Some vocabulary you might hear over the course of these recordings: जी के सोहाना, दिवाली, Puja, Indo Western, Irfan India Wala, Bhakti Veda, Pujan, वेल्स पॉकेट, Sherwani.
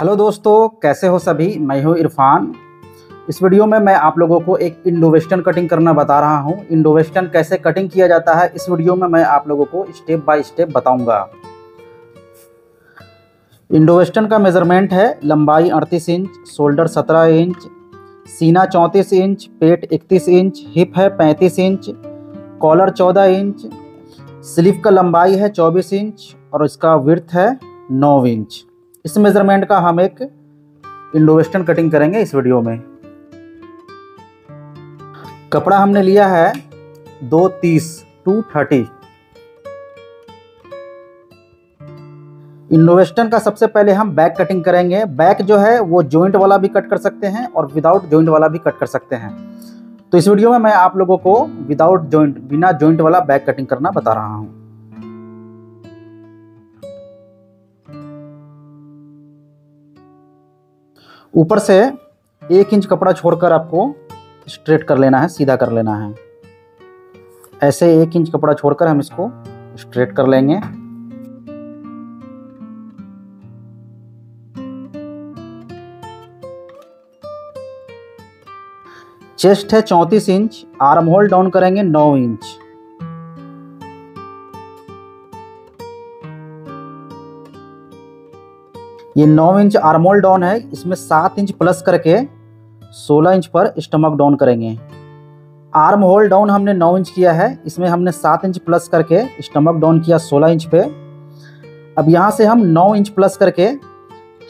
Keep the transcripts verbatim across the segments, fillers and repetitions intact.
Hello दोस्तों, कैसे हो सभी। मैं हूं इरफान। इस वीडियो में मैं आप लोगों को एक इंडो वेस्टर्न कटिंग करना बता रहा हूं। इंडो वेस्टर्न कैसे कटिंग किया जाता है इस वीडियो में मैं आप लोगों को स्टेप बाय स्टेप बताऊंगा। इंडो वेस्टर्न का मेज़रमेंट है लंबाई अड़तीस इंच, शोल्डर सत्रह इंच, सीना चौंतीस इंच, पेट इकतीस इंच, हिप है पैंतीस इंच, कॉलर चौदह इंच, स्लीव का लंबाई है चौबीस इंच और इसका विड्थ है नौ इंच। इस मेज़रमेंट का हम एक इंडो वेस्टर्न कटिंग करेंगे इस वीडियो में। कपड़ा हमने लिया है दो तीस टू थर्टी। इंडो वेस्टर्न का सबसे पहले हम बैक कटिंग करेंगे। बैक जो है वो जॉइंट वाला भी कट कर सकते हैं और विदाउट जॉइंट वाला भी कट कर सकते हैं। तो इस वीडियो में मैं आप लोगों को विदाउट जॉइंट, बिना जॉइंट वाला बैक कटिंग करना बता रहा हूँ। ऊपर से एक इंच कपड़ा छोड़कर आपको स्ट्रेट कर लेना है, सीधा कर लेना है। ऐसे एक इंच कपड़ा छोड़कर हम इसको स्ट्रेट कर लेंगे। चेस्ट है चौंतीस इंच, आर्म होल डाउन करेंगे नौ इंच। ये नौ इंच आर्मोल डाउन है, इसमें सात इंच प्लस करके सोलह इंच पर स्टमक डाउन करेंगे। आर्म होल डाउन हमने नौ इंच किया है, इसमें हमने सात इंच प्लस करके स्टमक डाउन किया सोलह इंच पे। अब यहाँ से हम नौ इंच प्लस करके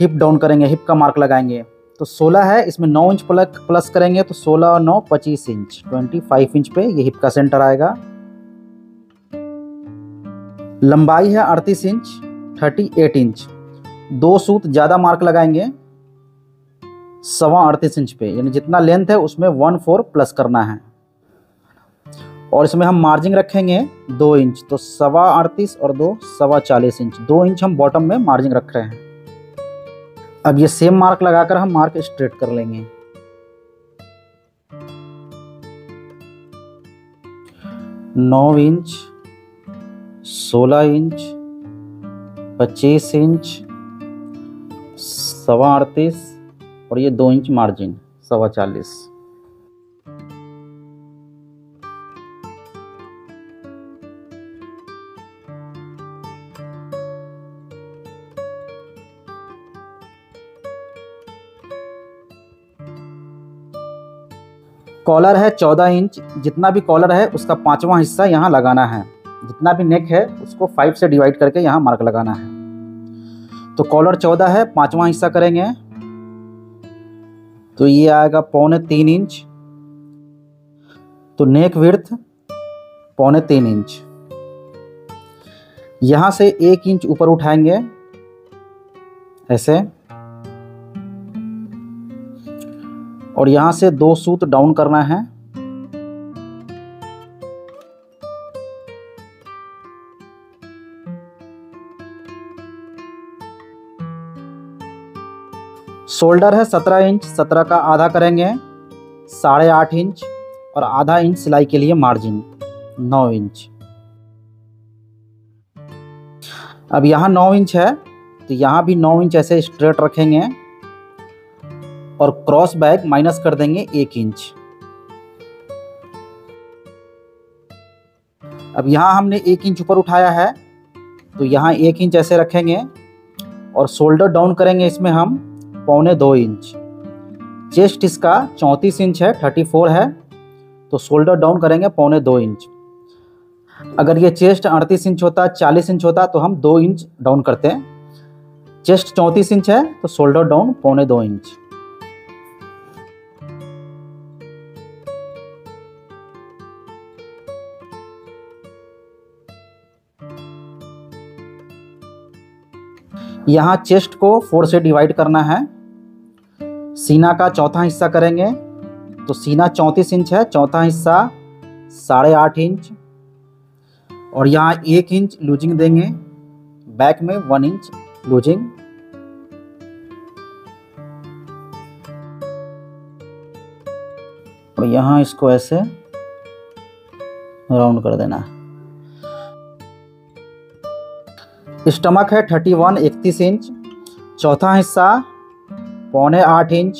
हिप डाउन करेंगे, हिप का मार्क लगाएंगे। तो सोलह है, इसमें नौ इंच प्लस प्लस करेंगे तो सोलह और नौ पच्चीस इंच, ट्वेंटी फाइव इंच पे ये हिप का सेंटर आएगा। लंबाई है अड़तीस इंच, थर्टी एट इंच। दो सूत ज़्यादा मार्क लगाएंगे सवा अड़तीस इंच पे, यानी जितना लेंथ है उसमें वन फोर प्लस करना है। और इसमें हम मार्जिन रखेंगे दो इंच, तो सवा अड़तीस और दो सवा चालीस इंच। दो इंच हम बॉटम में मार्जिन रख रहे हैं। अब ये सेम मार्क लगाकर हम मार्क स्ट्रेट कर लेंगे। नौ इंच, सोलह इंच, पच्चीस इंच, सवा अड़तीस और ये दो इंच मार्जिन सवा चालीस। कॉलर है चौदह इंच, जितना भी कॉलर है उसका पांचवा हिस्सा यहाँ लगाना है। जितना भी नेक है उसको फाइव से डिवाइड करके यहाँ मार्क लगाना है। तो कॉलर चौदह है, पांचवा हिस्सा करेंगे तो ये आएगा पौने तीन इंच। तो नेक विड्थ पौने तीन इंच। यहां से एक इंच ऊपर उठाएंगे ऐसे, और यहां से दो सूत डाउन करना है। शोल्डर है सत्रह इंच, सत्रह का आधा करेंगे साढ़े आठ इंच और आधा इंच सिलाई के लिए मार्जिन नौ इंच। अब यहाँ नौ इंच है तो यहाँ भी नौ इंच ऐसे स्ट्रेट रखेंगे और क्रॉस बैक माइनस कर देंगे एक इंच। अब यहाँ हमने एक इंच ऊपर उठाया है तो यहाँ एक इंच ऐसे रखेंगे और शोल्डर डाउन करेंगे इसमें हम पौने दो इंच। चेस्ट इसका चौंतीस इंच है, चौंतीस है तो शोल्डर डाउन करेंगे पौने दो इंच। अगर ये चेस्ट अड़तीस इंच होता, चालीस इंच होता तो हम दो इंच डाउन करते हैं। चेस्ट चौंतीस इंच है तो शोल्डर डाउन पौने दो इंच। यहाँ चेस्ट को फोर से डिवाइड करना है। सीना का चौथा हिस्सा करेंगे तो सीना चौंतीस इंच है, चौथा हिस्सा साढ़े आठ इंच और यहाँ एक इंच लूजिंग देंगे, बैक में वन इंच लूजिंग। और यहाँ इसको ऐसे राउंड कर देना है। स्टमक है इकतीस इंच, चौथा हिस्सा पौने आठ इंच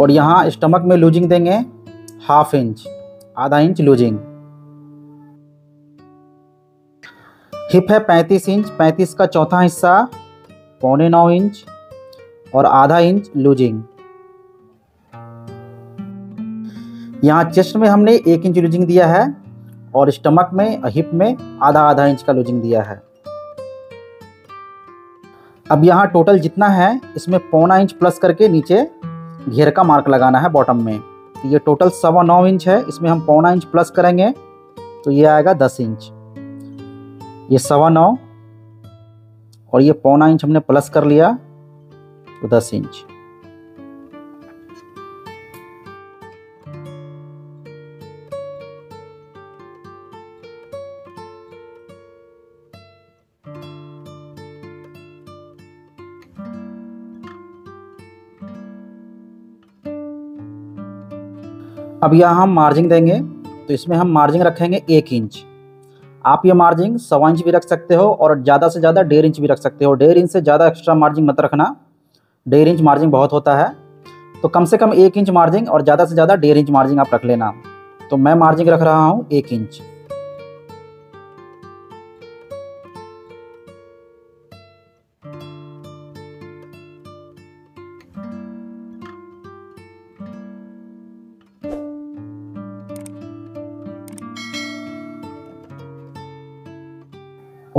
और यहाँ स्टमक में लूजिंग देंगे हाफ इंच, आधा इंच लूजिंग। हिप है पैंतीस इंच, पैंतीस का चौथा हिस्सा पौने नौ इंच और आधा इंच लूजिंग। यहाँ चेस्ट में हमने एक इंच लूजिंग दिया है और स्टमक में हिप में आधा आधा इंच का लूजिंग दिया है। अब यहाँ टोटल जितना है इसमें पौना इंच प्लस करके नीचे घेर का मार्क लगाना है बॉटम में। तो ये टोटल सवा नौ इंच है, इसमें हम पौना इंच प्लस करेंगे तो ये आएगा दस इंच। ये सवा नौ और ये पौना इंच हमने प्लस कर लिया तो दस इंच। अब यहाँ हम मार्जिन देंगे तो इसमें हम मार्जिन रखेंगे एक इंच। आप ये मार्जिन सवा इंच भी रख सकते हो और ज़्यादा से ज़्यादा डेढ़ इंच भी रख सकते हो। डेढ़ इंच से ज़्यादा एक्स्ट्रा मार्जिन मत रखना, डेढ़ इंच मार्जिन बहुत होता है। तो कम से कम एक इंच मार्जिन और ज़्यादा से ज़्यादा डेढ़ इंच मार्जिन आप रख लेना। तो मैं मार्जिन रख रहा हूँ एक इंच।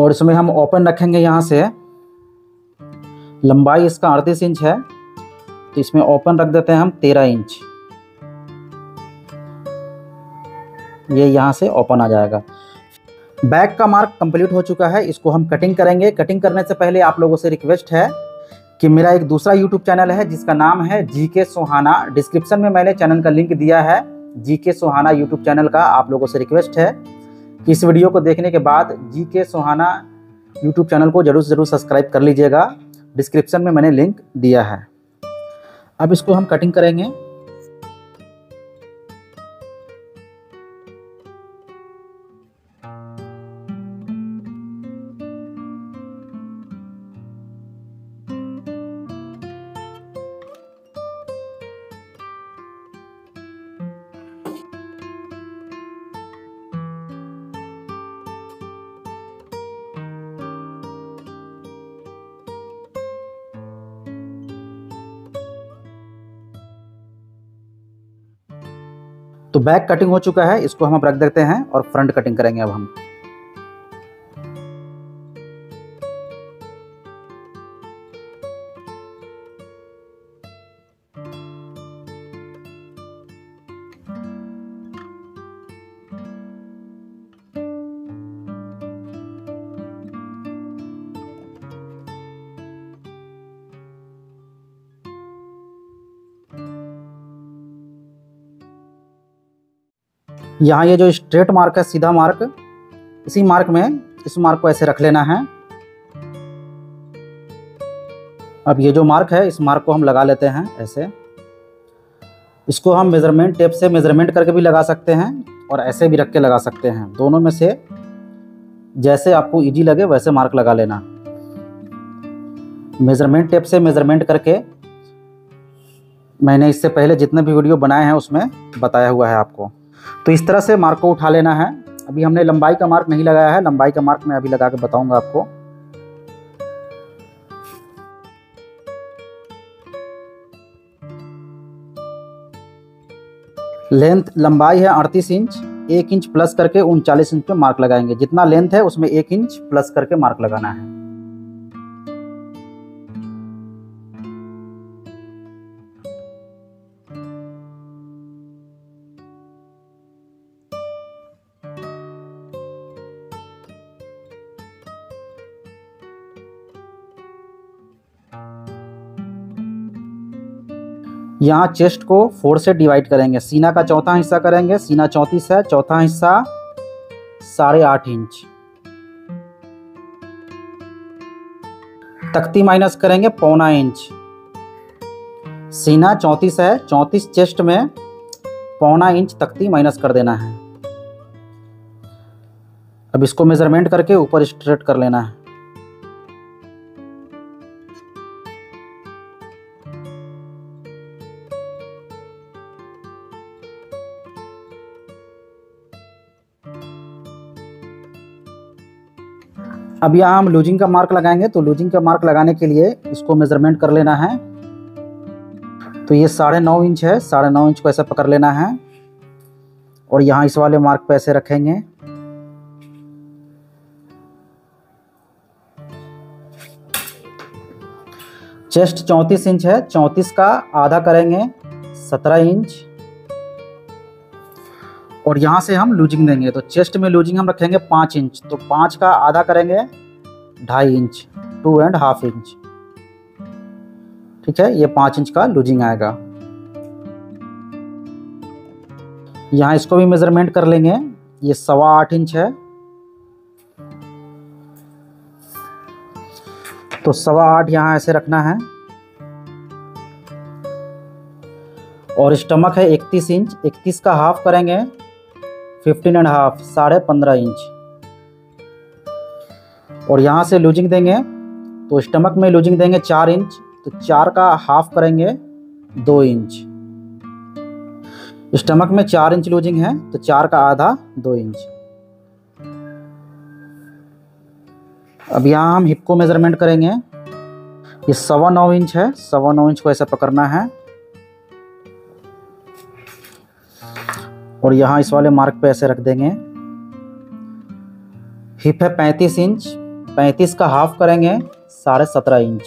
और इसमें हम ओपन रखेंगे यहाँ से, लंबाई इसका अड़तीस इंच है तो इसमें ओपन रख देते हैं हम तेरह इंच। ये यहाँ से ओपन आ जाएगा। बैक का मार्क कंप्लीट हो चुका है, इसको हम कटिंग करेंगे। कटिंग करने से पहले आप लोगों से रिक्वेस्ट है कि मेरा एक दूसरा यूट्यूब चैनल है जिसका नाम है जी के सोहाना। डिस्क्रिप्शन में मैंने चैनल का लिंक दिया है जी के सोहाना यूट्यूब चैनल का। आप लोगों से रिक्वेस्ट है कि इस वीडियो को देखने के बाद जी के सोहाना यूट्यूब चैनल को जरूर ज़रूर सब्सक्राइब कर लीजिएगा। डिस्क्रिप्शन में मैंने लिंक दिया है। अब इसको हम कटिंग करेंगे। तो बैक कटिंग हो चुका है, इसको हम अब रख देते हैं और फ्रंट कटिंग करेंगे अब हम। यहाँ ये जो स्ट्रेट मार्क है, सीधा मार्क, इसी मार्क में इस मार्क को ऐसे रख लेना है। अब ये जो मार्क है इस मार्क को हम लगा लेते हैं ऐसे। इसको हम मेजरमेंट टेप से मेजरमेंट करके भी लगा सकते हैं और ऐसे भी रख के लगा सकते हैं। दोनों में से जैसे आपको इजी लगे वैसे मार्क लगा लेना। मेजरमेंट टेप से मेजरमेंट करके मैंने इससे पहले जितने भी वीडियो बनाए हैं उसमें बताया हुआ है आपको। तो इस तरह से मार्क को उठा लेना है। अभी हमने लंबाई का मार्क नहीं लगाया है, लंबाई का मार्क मैं अभी लगा के बताऊंगा आपको। लेंथ लंबाई है अड़तीस इंच, एक इंच प्लस करके उनचालीस इंच पे मार्क लगाएंगे। जितना लेंथ है उसमें एक इंच प्लस करके मार्क लगाना है। यहाँ चेस्ट को फोर से डिवाइड करेंगे। सीना का चौथा हिस्सा करेंगे, सीना चौंतीस है, चौथा हिस्सा साढ़े आठ इंच। तख्ती माइनस करेंगे पौना इंच। सीना चौंतीस है, चौंतीस चेस्ट में पौना इंच तख्ती माइनस कर देना है। अब इसको मेजरमेंट करके ऊपर स्ट्रेट कर लेना है। अब यहाँ हम लूजिंग का मार्क लगाएंगे, तो लूजिंग का मार्क लगाने के लिए इसको मेजरमेंट कर लेना है। तो ये साढ़े नौ इंच है, साढ़े नौ इंच को ऐसा पकड़ लेना है और यहाँ इस वाले मार्क पे ऐसे रखेंगे। चेस्ट चौंतीस इंच है, चौंतीस का आधा करेंगे सत्रह इंच और यहाँ से हम लूजिंग देंगे। तो चेस्ट में लूजिंग हम रखेंगे पाँच इंच, तो पाँच का आधा करेंगे ढाई inch, two and half inch. ठीक है, ये पाँच इंच का लूजिंग आएगा। यहाँ इसको भी मेजरमेंट कर लेंगे, ये सवा आठ इंच है, तो सवा आठ यहाँ ऐसे रखना है। और स्टमक है इकतीस इंच, इकतीस का हाफ करेंगे फिफ्टीन एंड हाफ, साढ़े पंद्रह इंच और यहाँ से लूजिंग देंगे। तो स्टमक में लूजिंग देंगे चार इंच, तो चार का हाफ करेंगे दो इंच। स्टमक में चार इंच लूजिंग है, तो चार का आधा दो इंच। अब यहाँ हम हिप को मेजरमेंट करेंगे, ये सवा नौ इंच है, सवा नौ इंच को ऐसा पकड़ना है और यहाँ इस वाले मार्क पे ऐसे रख देंगे। हिप है पैंतीस इंच, पैंतीस का हाफ करेंगे साढ़े सत्रह इंच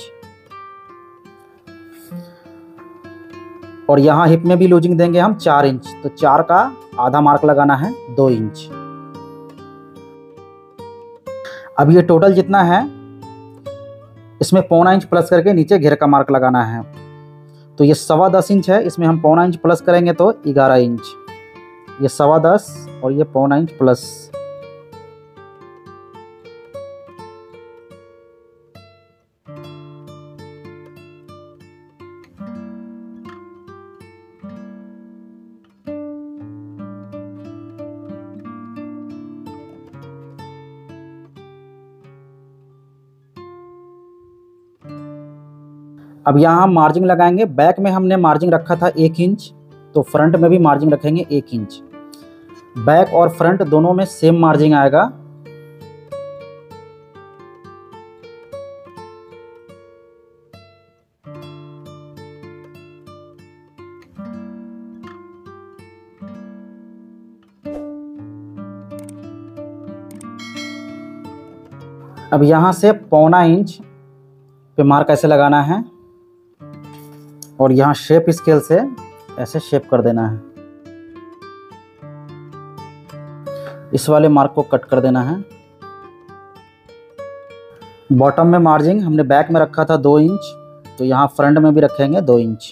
और यहाँ हिप में भी लूजिंग देंगे हम चार इंच, तो चार का आधा मार्क लगाना है दो इंच। अब ये टोटल जितना है इसमें पौना इंच प्लस करके नीचे घेर का मार्क लगाना है। तो ये सवा दस इंच है, इसमें हम पौना इंच प्लस करेंगे तो ग्यारह इंच। ये सवा दस और ये पौना इंच प्लस। अब यहाँ हम मार्जिन लगाएंगे। बैक में हमने मार्जिन रखा था एक इंच, तो फ्रंट में भी मार्जिन रखेंगे एक इंच। बैक और फ्रंट दोनों में सेम मार्जिन आएगा। अब यहाँ से पौना इंच पे मार्क ऐसे लगाना है और यहाँ शेप स्केल से ऐसे शेप कर देना है। इस वाले मार्क को कट कर देना है। बॉटम में मार्जिन हमने बैक में रखा था दो इंच, तो यहाँ फ्रंट में भी रखेंगे दो इंच।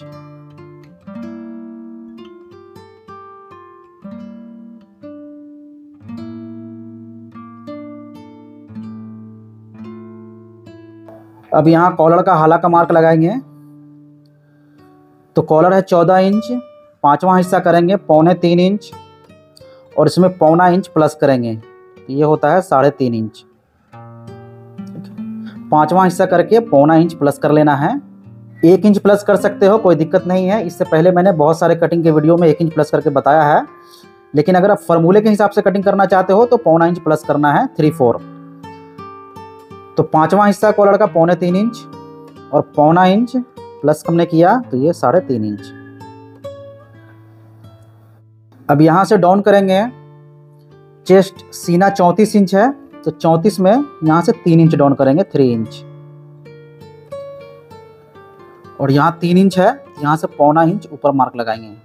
अब यहाँ कॉलर का हाला का मार्क लगाएंगे। तो कॉलर है चौदह इंच, पांचवा हिस्सा करेंगे पौने तीन इंच और इसमें पौना इंच प्लस करेंगे, तो ये होता है साढ़े तीन इंच। पांचवा हिस्सा करके पौना इंच प्लस कर लेना है। एक इंच प्लस कर सकते हो, कोई दिक्कत नहीं है। इससे पहले मैंने बहुत सारे कटिंग के वीडियो में एक इंच प्लस करके बताया है, लेकिन अगर आप फॉर्मूले के हिसाब से कटिंग करना चाहते हो तो पौना इंच प्लस करना है, थ्री फोर। तो पांचवा हिस्सा कॉलर का पौने तीन इंच और पौना इंच प्लस हमने किया, तो ये साढ़े तीन इंच। अब यहाँ से डाउन करेंगे। चेस्ट सीना चौंतीस इंच है, तो चौंतीस में यहाँ से तीन इंच डाउन करेंगे, थ्री इंच। और यहाँ तीन इंच है, यहाँ से पौना इंच ऊपर मार्क लगाएंगे।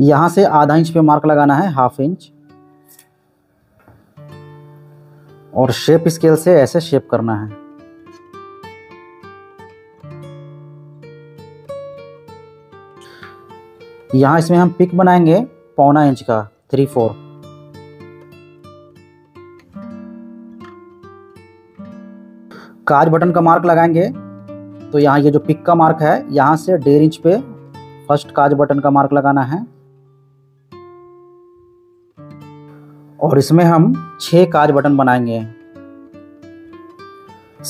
यहाँ से आधा इंच पे मार्क लगाना है, हाफ इंच। और शेप स्केल से ऐसे शेप करना है। यहाँ इसमें हम पिक बनाएंगे पौना इंच का, थ्री फोर। काज बटन का मार्क लगाएंगे। तो यहाँ ये जो पिक का मार्क है, यहाँ से डेढ़ इंच पे फर्स्ट काज बटन का मार्क लगाना है और इसमें हम छः काज बटन बनाएंगे।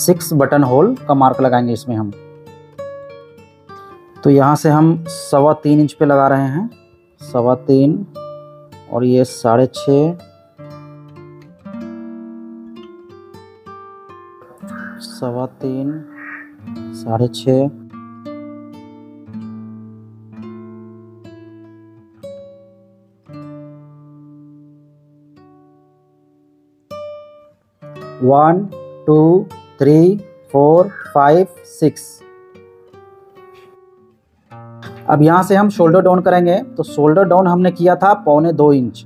सिक्स बटन होल का मार्क लगाएंगे इसमें हम। तो यहाँ से हम सवा तीन इंच पे लगा रहे हैं, सवा तीन, और ये साढ़े छः, सवा तीन, साढ़े छः, one two three four five six. अब यहाँ से हम शोल्डर डाउन करेंगे, तो शोल्डर डाउन हमने किया था पौने दो इंच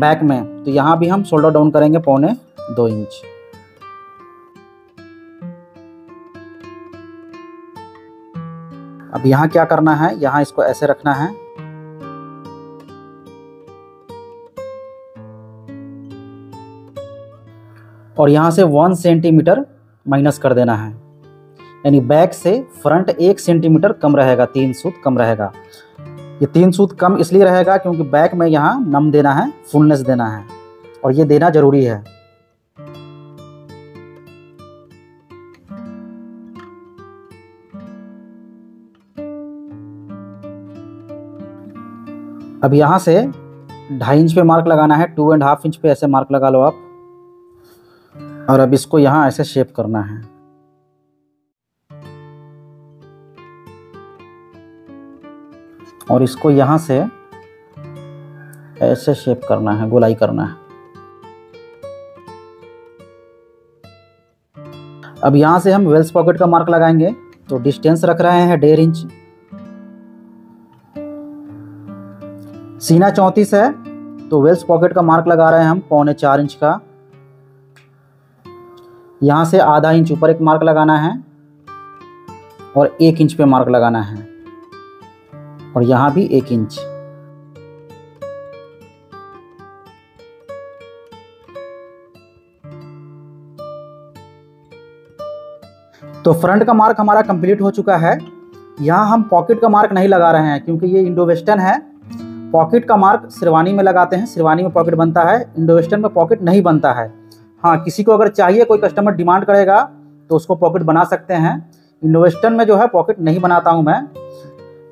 बैक में, तो यहाँ भी हम शोल्डर डाउन करेंगे पौने दो इंच। अब यहाँ क्या करना है, यहाँ इसको ऐसे रखना है, और यहाँ से वन सेंटीमीटर माइनस कर देना है, यानी बैक से फ्रंट एक सेंटीमीटर कम रहेगा, तीन सूत कम रहेगा। ये तीन सूत कम इसलिए रहेगा क्योंकि बैक में यहाँ नम देना है, फुलनेस देना है, और ये देना जरूरी है। अब यहाँ से ढाई इंच पे मार्क लगाना है, टू एंड हाफ इंच पे ऐसे मार्क लगा लो आप, और अब इसको यहाँ ऐसे शेप करना है। और इसको यहाँ से ऐसे शेप करना है, गोलाई करना है। अब यहाँ से हम वेल्स पॉकेट का मार्क लगाएंगे, तो डिस्टेंस रख रहे हैं डेढ़ इंच। सीना चौंतीस है, तो वेल्स पॉकेट का मार्क लगा रहे हैं हम पौने चार इंच का। यहाँ से आधा इंच ऊपर एक मार्क लगाना है, और एक इंच पे मार्क लगाना है, और यहाँ भी एक इंच। तो फ्रंट का मार्क हमारा कंप्लीट हो चुका है। यहाँ हम पॉकेट का मार्क नहीं लगा रहे हैं क्योंकि ये इंडो वेस्टर्न है। पॉकेट का मार्क शेरवानी में लगाते हैं, शेरवानी में पॉकेट बनता है, इंडो वेस्टर्न में पॉकेट नहीं बनता है। हाँ, किसी को अगर चाहिए, कोई कस्टमर डिमांड करेगा तो उसको पॉकेट बना सकते हैं। इंडो वेस्टर्न में जो है पॉकेट नहीं बनाता हूँ मैं,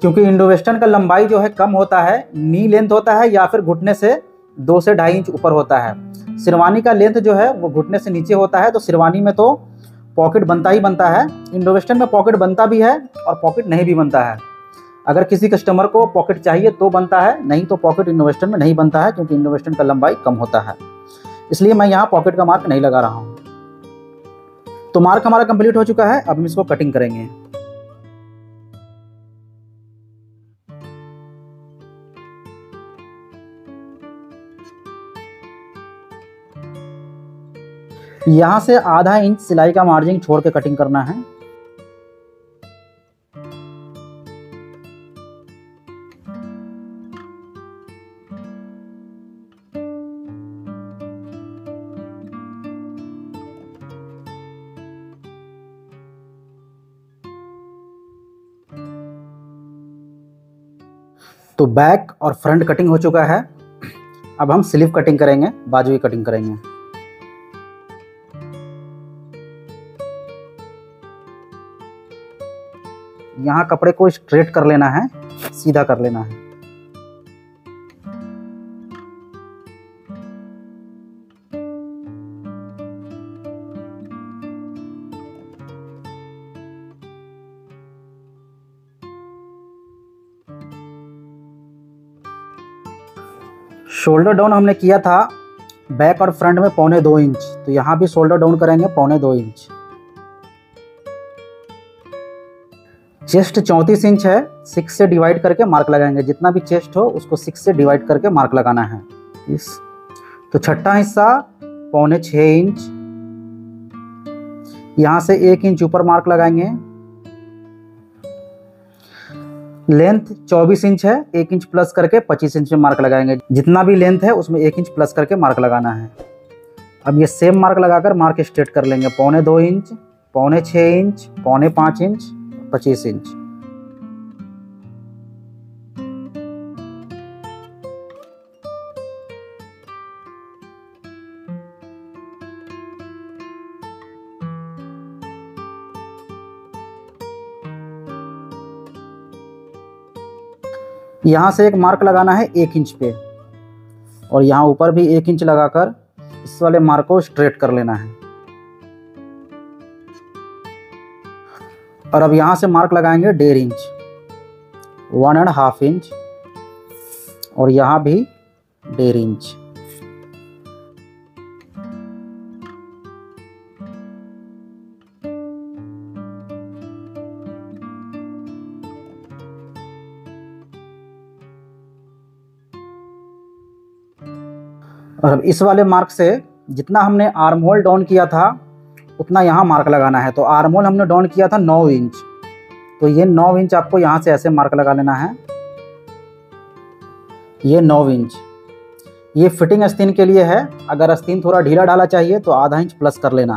क्योंकि इंडो वेस्टर्न का लंबाई जो है कम होता है, नी लेंथ होता है या फिर घुटने से दो से ढाई इंच ऊपर होता है। शेरवानी का लेंथ जो है वो घुटने से नीचे होता है, तो शेरवानी में तो पॉकेट बनता ही बनता है। इंडो वेस्टर्न में पॉकेट बनता भी है और पॉकेट नहीं भी बनता है। अगर किसी कस्टमर को पॉकेट चाहिए तो बनता है, नहीं तो पॉकेट इंडो वेस्टर्न में नहीं बनता है क्योंकि इंडो वेस्टर्न का लंबाई कम होता है, इसलिए मैं यहाँ पॉकेट का मार्क नहीं लगा रहा हूँ। तो मार्क हमारा कंप्लीट हो चुका है, अब हम इसको कटिंग करेंगे। यहाँ से आधा इंच सिलाई का मार्जिन छोड़ के कटिंग करना है। तो बैक और फ्रंट कटिंग हो चुका है। अब हम स्लीव कटिंग करेंगे, बाजू की कटिंग करेंगे। यहाँ कपड़े को स्ट्रेट कर लेना है, सीधा कर लेना है। शोल्डर डाउन हमने किया था बैक और फ्रंट में पौने दो इंच, तो यहाँ भी शोल्डर डाउन करेंगे पौने दो इंच। चेस्ट चौंतीस इंच है, सिक्स से डिवाइड करके मार्क लगाएंगे। जितना भी चेस्ट हो उसको सिक्स से डिवाइड करके मार्क लगाना है। इस तो छठा हिस्सा पौने छः इंच, यहाँ से एक इंच ऊपर मार्क लगाएंगे। लेंथ चौबीस इंच है, एक इंच प्लस करके पच्चीस इंच में मार्क लगाएंगे। जितना भी लेंथ है उसमें एक इंच प्लस करके मार्क लगाना है। अब ये सेम मार्क लगाकर मार्क स्ट्रेट कर लेंगे, पौने दो इंच, पौने छः इंच, पौने पाँच इंच, पच्चीस इंच। यहाँ से एक मार्क लगाना है एक इंच पे, और यहाँ ऊपर भी एक इंच लगाकर इस वाले मार्क को स्ट्रेट कर लेना है। और अब यहाँ से मार्क लगाएंगे डेढ़ inch, one and half inch, और यहाँ भी डेढ़ इंच। और अब इस वाले मार्क से जितना हमने आर्म होल डाउन किया था उतना यहाँ मार्क लगाना है। तो आर्म होल हमने डाउन किया था नौ इंच, तो ये नौ इंच आपको यहाँ से ऐसे मार्क लगा लेना है, ये नौ इंच। ये फिटिंग आस्तीन के लिए है, अगर आस्तीन थोड़ा ढीला ढाला चाहिए तो आधा इंच प्लस कर लेना,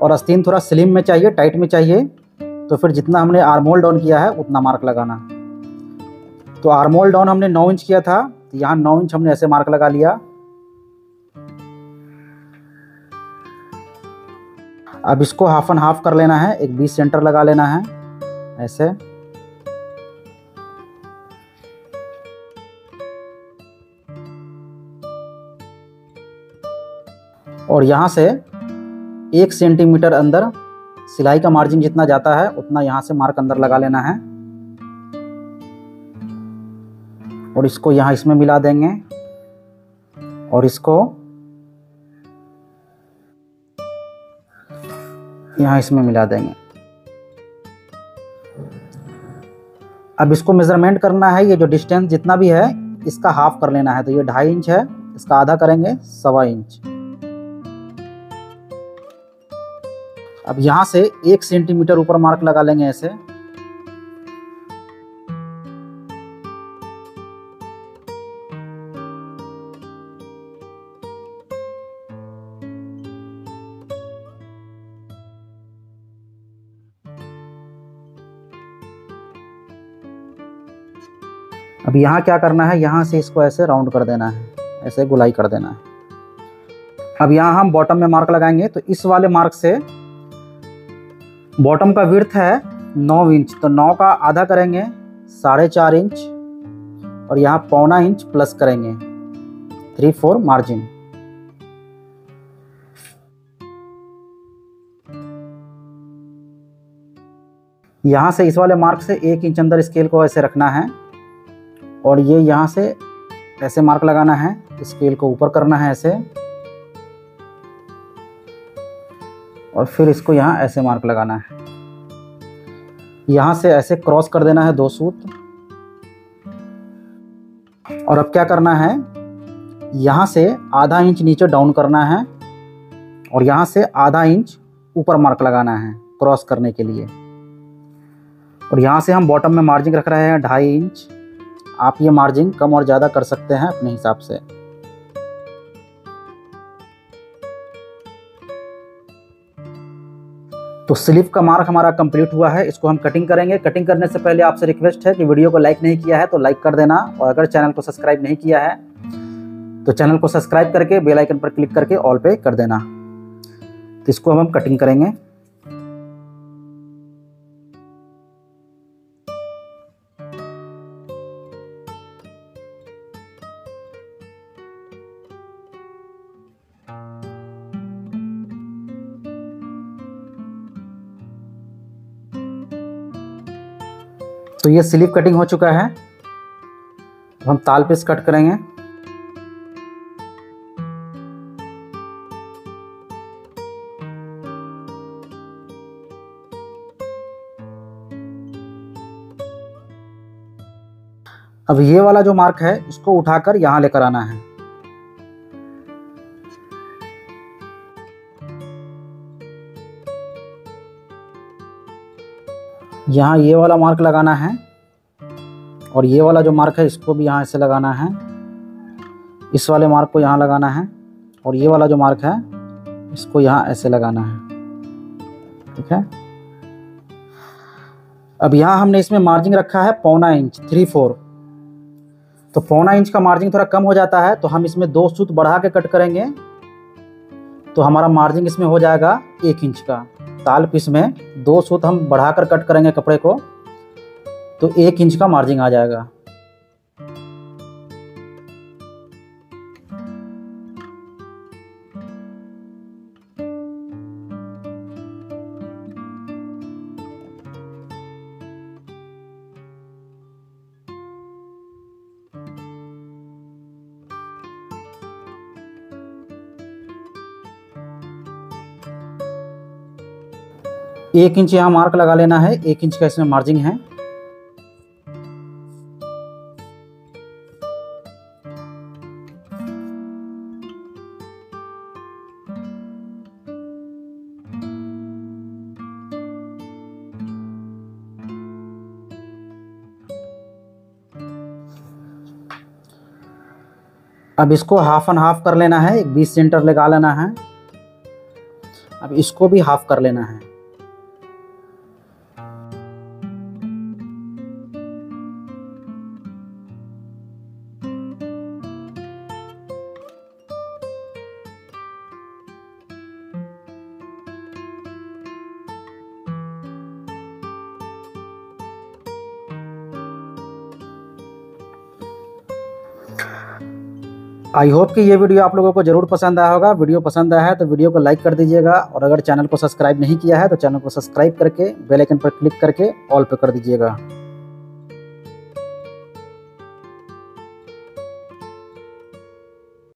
और आस्तीन थोड़ा स्लिम में चाहिए, टाइट में चाहिए, तो फिर जितना हमने आर्म होल डाउन किया है उतना मार्क लगाना। तो आर्म होल डाउन हमने नौ इंच किया था, तो यहाँ नौ इंच हमने ऐसे मार्क लगा लिया। अब इसको हाफ एंड हाफ कर लेना है, एक बीच सेंटर लगा लेना है ऐसे। और यहाँ से एक सेंटीमीटर अंदर सिलाई का मार्जिन जितना जाता है उतना यहाँ से मार्क अंदर लगा लेना है, और इसको यहाँ इसमें मिला देंगे, और इसको यहाँ इसमें मिला देंगे। अब इसको मेजरमेंट करना है, ये जो डिस्टेंस जितना भी है इसका हाफ कर लेना है। तो ये ढाई इंच है, इसका आधा करेंगे, सवा इंच। अब यहाँ से एक सेंटीमीटर ऊपर मार्क लगा लेंगे ऐसे। अब यहाँ क्या करना है, यहाँ से इसको ऐसे राउंड कर देना है, ऐसे गोलाई कर देना है। अब यहाँ हम बॉटम में मार्क लगाएंगे, तो इस वाले मार्क से बॉटम का विड्थ है नौ इंच, तो नौ का आधा करेंगे, साढ़े चार इंच, और यहाँ पौना इंच प्लस करेंगे, थ्री फोर मार्जिन। यहाँ से इस वाले मार्क से एक इंच अंदर स्केल को ऐसे रखना है, और ये यहाँ से ऐसे मार्क लगाना है, स्केल को ऊपर करना है ऐसे, और फिर इसको यहाँ ऐसे मार्क लगाना है। यहाँ से ऐसे क्रॉस कर देना है दो सूत। और अब क्या करना है, यहाँ से आधा इंच नीचे डाउन करना है, और यहाँ से आधा इंच ऊपर मार्क लगाना है क्रॉस करने के लिए। और यहाँ से हम बॉटम में मार्जिन रख रहे हैं ढाई इंच, आप ये मार्जिन कम और ज़्यादा कर सकते हैं अपने हिसाब से। तो स्लीव का मार्क हमारा कंप्लीट हुआ है, इसको हम कटिंग करेंगे। कटिंग करने से पहले आपसे रिक्वेस्ट है कि वीडियो को लाइक नहीं किया है तो लाइक कर देना, और अगर चैनल को सब्सक्राइब नहीं किया है तो चैनल को सब्सक्राइब करके बेल आइकन पर क्लिक करके ऑल पे कर देना। तो इसको हम, हम कटिंग करेंगे। तो ये स्लीव कटिंग हो चुका है, तो हम ताल पीस कट करेंगे। अब ये वाला जो मार्क है इसको उठाकर यहां लेकर आना है। यहाँ ये वाला मार्क लगाना है, और ये वाला जो मार्क है इसको भी यहाँ ऐसे लगाना है, इस वाले मार्क को यहाँ लगाना है, और ये वाला जो मार्क है इसको यहाँ ऐसे लगाना है, ठीक है। अब यहाँ हमने इसमें मार्जिन रखा है पौना इंच, थ्री फोर। तो पौना इंच का मार्जिन थोड़ा कम हो जाता है, तो हम इसमें दो सूत बढ़ा के कट करेंगे, तो हमारा मार्जिन इसमें हो जाएगा एक इंच का। ताल पीस में दो सूत हम बढ़ाकर कट करेंगे कपड़े को, तो एक इंच का मार्जिन आ जाएगा। एक इंच यहाँ मार्क लगा लेना है, एक इंच का इसमें मार्जिन है। अब इसको हाफ एंड हाफ कर लेना है, एक बीच सेंटर लगा लेना है। अब इसको भी हाफ कर लेना है। आई होप कि ये वीडियो आप लोगों को जरूर पसंद आया होगा। वीडियो पसंद आया है तो वीडियो को लाइक कर दीजिएगा, और अगर चैनल को सब्सक्राइब नहीं किया है तो चैनल को सब्सक्राइब करके बेल आइकन पर क्लिक करके ऑल पे कर दीजिएगा।